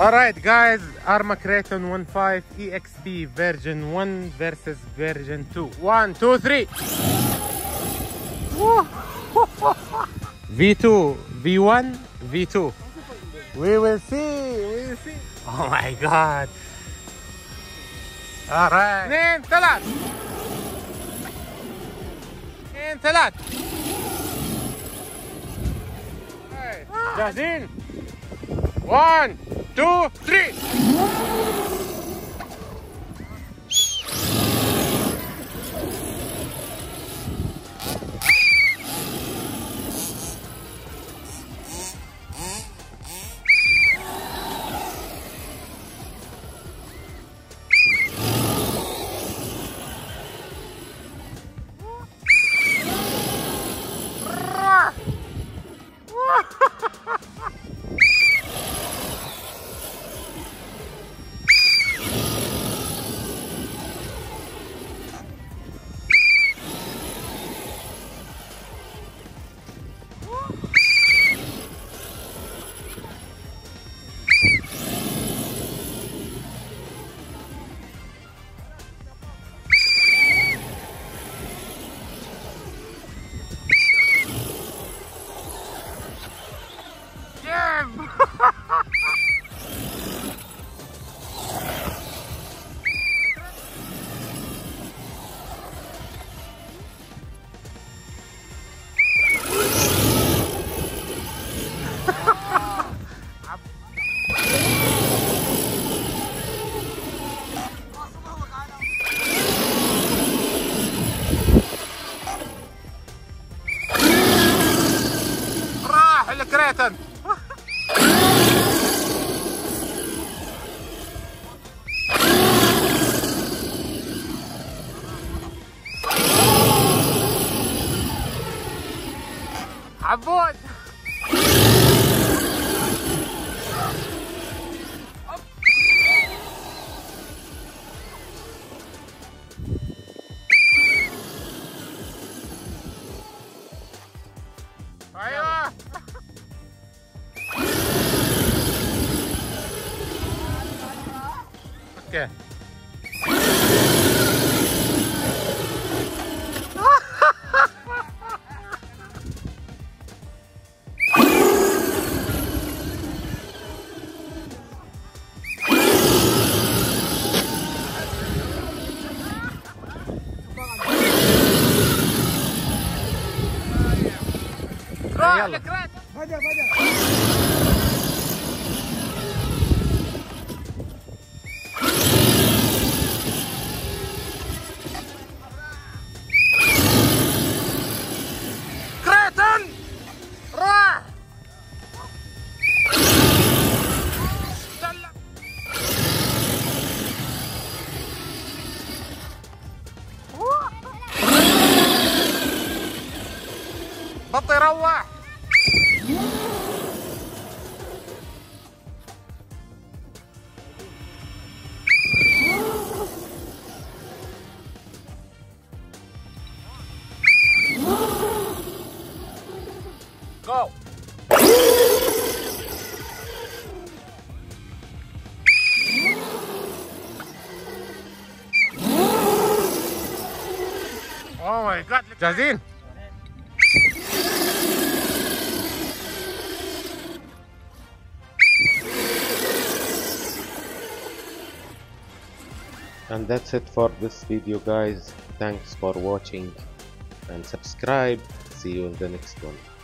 Alright guys, Arrma Kraton 1.5 EXB version 1 versus version 2. 1, 2, 3. V2, V1, V2. We will see, we will see. Oh my god. Alright. 2, 3. 2, 3. جاهزين؟ 1 2 3. Kraton. عبود ايوه اوكي يلا كراتون بدا كراتون راح بطي روح go Oh my god, جاهزين And that's it for this video guys. Thanks for watching and subscribe. See you in the next one.